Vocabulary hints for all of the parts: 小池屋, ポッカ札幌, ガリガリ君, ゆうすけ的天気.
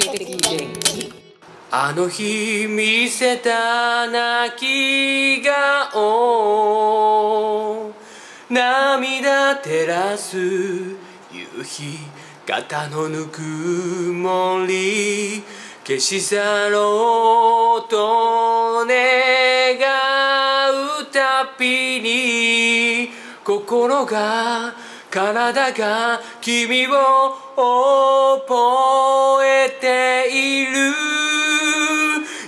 性的元気。あの日見せた泣き顔、涙照らす夕日、肩のぬくもり、消し去ろうと願うたびに、心が体が君を覚えている。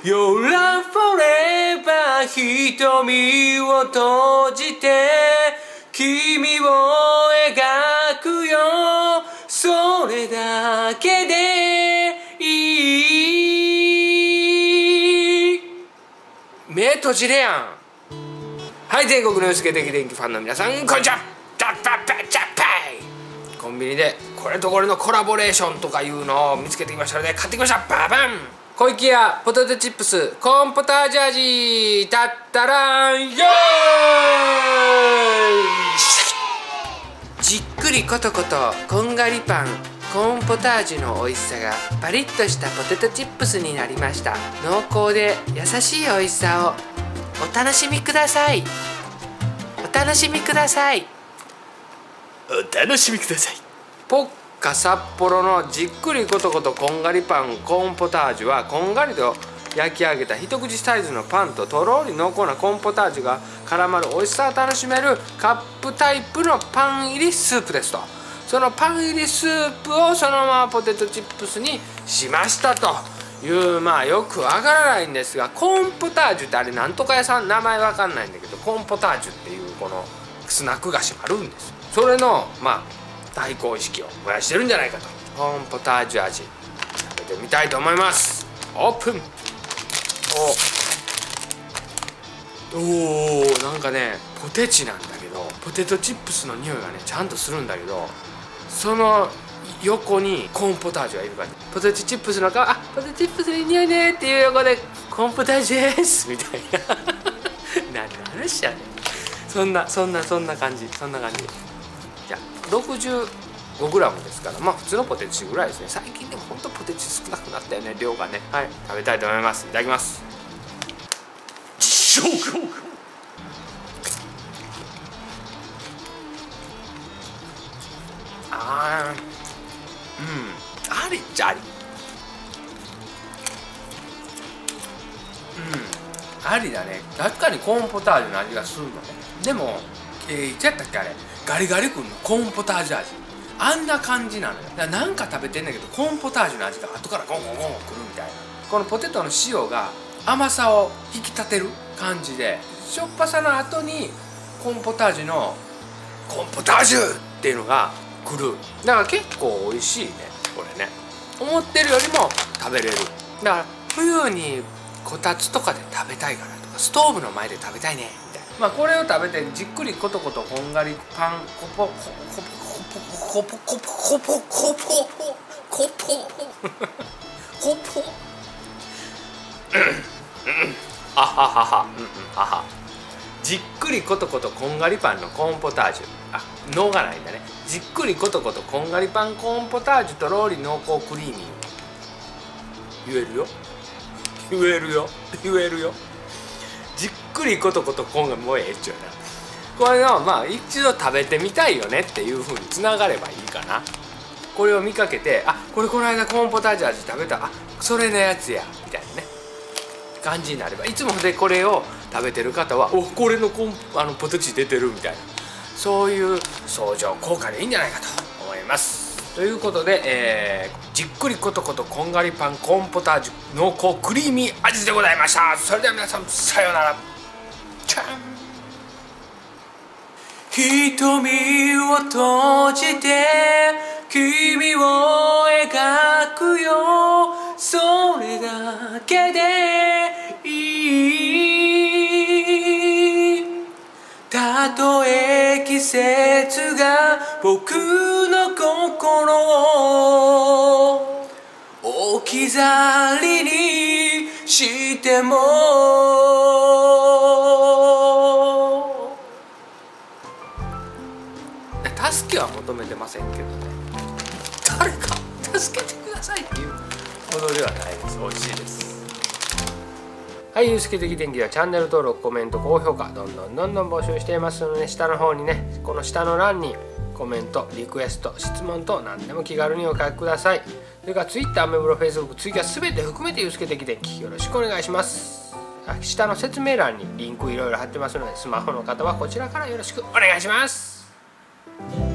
Your love forever 瞳を閉じて君を描くよ、それだけでいい。目閉じれやん。はい、全国の陽介的電気ファンの皆さん、こんにちは。コンビニでこれとこれのコラボレーションとかいうのを見つけてきましたので買ってきました。ババン。小池屋ポテトチップスコーンポタージュ味、タッタラン。イエーイ。じっくりコトコトこんがりパン、コーンポタージュの美味しさがパリッとしたポテトチップスになりました。濃厚で優しい美味しさをお楽しみください。お楽しみください。お楽しみください。ポッカ札幌のじっくりコトコトこんがりパンコーンポタージュは、こんがりと焼き上げた一口サイズのパンととろり濃厚なコーンポタージュが絡まる美味しさを楽しめるカップタイプのパン入りスープですと。そのパン入りスープをそのままポテトチップスにしましたという、まあよくわからないんですが、コーンポタージュってあれなんとか屋さん名前わかんないんだけど、コーンポタージュっていうこのスナック菓子があるんですよ。それのまあ対抗意識を燃やしてるんじゃないかと。コーンポタージュ味食べてみたいと思います。オープン。おお、なんかねポテチなんだけど、ポテトチップスの匂いがねちゃんとするんだけど、その横にコーンポタージュがいるから、ポテトチップスの顔、あ、ポテトチップスの匂いねっていう横でコーンポタージュですみたいな。なんの話やねん。そんな感じ、そんな感じ。じゃあ 65g ですから、まあ普通のポテチぐらいですね。最近でもほんとポテチ少なくなったよね、量がね。はい、食べたいと思います。いただきます。あー、うん、ありっちゃあり、うん、ありだね。確かにコーンポタージュの味がするのね。でも、いつやったっけあれ、ガリガリ君のコーンポタージュ味、あんな感じなのよ。だからなんか食べてんだけど、コーンポタージュの味が後からゴンゴンゴンくるみたいな。このポテトの塩が甘さを引き立てる感じで、しょっぱさの後にコーンポタージュのコーンポタージュっていうのがくる。だから結構美味しいねこれね。思ってるよりも食べれる。だから冬にこたつとかで食べたいからとか、ストーブの前で食べたいね。まあこれを食べてじっくりコトコトこんがりパンコポコポコポコポコポコポコポコポコポ、あははは、うんうん、あは。じっくりコトコトこんがりパンのコーンポタージュ、あ、脳がないんだね。じっくりコトコトこんがりパンコーンポタージュとろーり濃厚クリーミー。言えるよ、言えるよ、言えるよ。じっくりコトコトコーンがもうええっちゅうな。これのまあ一度食べてみたいよねっていう風につながればいいかな。これを見かけて、あ、これこの間コーンポタージュ味食べた、あ、それのやつやみたいなね感じになれば、いつもでこれを食べてる方は、お、これのポテチ出てるみたいな、そういう相乗効果でいいんじゃないかと思います。ということで、じっくりコトコトこんがりパンコーンポタージュ濃厚クリーミー味でございました。それでは皆さん、さようなら。チャン。瞳を閉じて君を描くよ、それだけでいい。たとえ季節が僕の心を置き去りにしても、助けは求めてませんけどね。誰か助けてくださいっていうほどではないです。美味しいです。はい、ゆうすけ的天気はチャンネル登録、コメント、高評価どんどん募集していますので、下の方にね、この下の欄にコメント、リクエスト、質問と何でも気軽にお書きください。それから Twitter、アメブロ、Facebook、ツイキャス全て含めてゆうすけ的天気よろしくお願いします。下の説明欄にリンクいろいろ貼ってますので、スマホの方はこちらからよろしくお願いします。